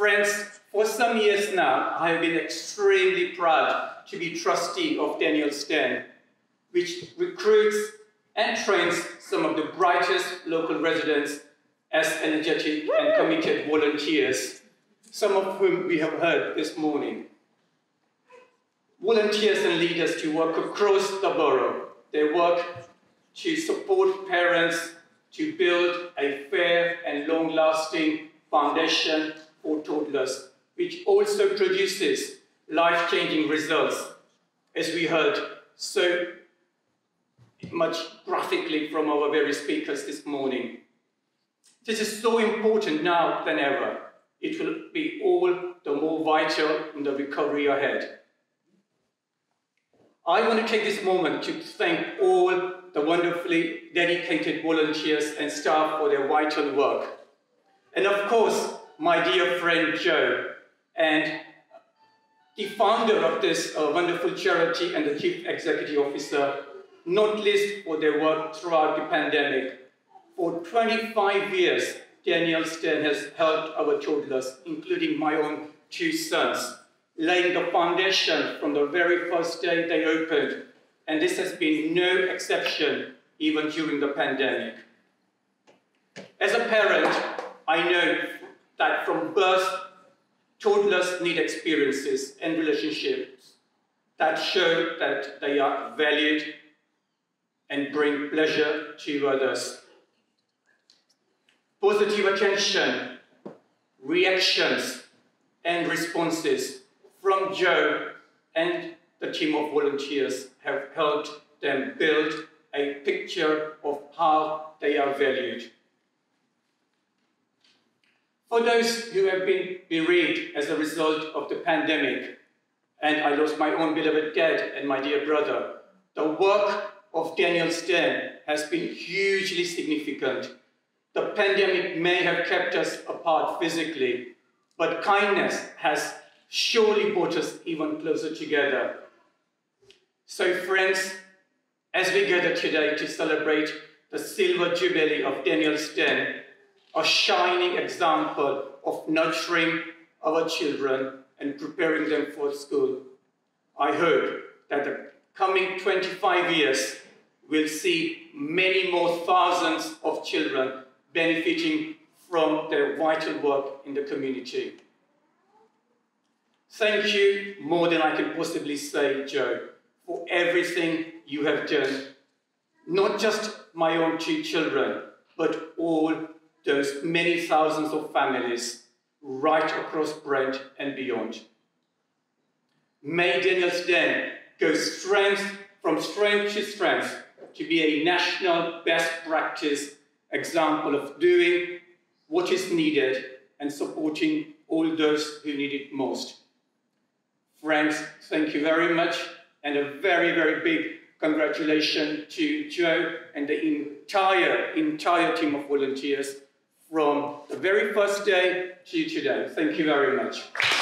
Friends, for some years now, I have been extremely proud to be trustee of Daniel's Den, which recruits and trains some of the brightest local residents as energetic and committed volunteers, some of whom we have heard this morning. Volunteers and leaders to work across the borough. They work to support parents to build a fair and long-lasting foundation for toddlers, which also produces life-changing results, as we heard so much graphically from our very speakers this morning. This is so important now than ever. It will be all the more vital in the recovery ahead. I want to take this moment to thank all the wonderfully dedicated volunteers and staff for their vital work. And of course, my dear friend Joe, and the founder of this wonderful charity and the Chief Executive Officer, not least for their work throughout the pandemic. For 25 years, Daniel's Den has helped our toddlers, including my own two sons, laying the foundation from the very first day they opened. And this has been no exception, even during the pandemic. As a parent, I know that from birth, toddlers need experiences and relationships that show that they are valued and bring pleasure to others. Positive attention, reactions, and responses from Joe and the team of volunteers have helped them build a picture of how they are valued. For those who have been bereaved as a result of the pandemic, and I lost my own beloved dad and my dear brother, the work of Daniel's Den has been hugely significant. The pandemic may have kept us apart physically, but kindness has surely brought us even closer together. So friends, as we gather today to celebrate the Silver Jubilee of Daniel's Den, a shining example of nurturing our children and preparing them for school, I hope that the coming 25 years will see many more thousands of children benefiting from their vital work in the community. Thank you more than I can possibly say, Joe, for everything you have done, not just my own two children, but all those many thousands of families right across Brent and beyond. May Daniel's Den go from strength to strength to be a national best practice example of doing what is needed and supporting all those who need it most. Friends, thank you very much. And a very, very big congratulations to Joe and the entire team of volunteers from the very first day to today. Thank you very much.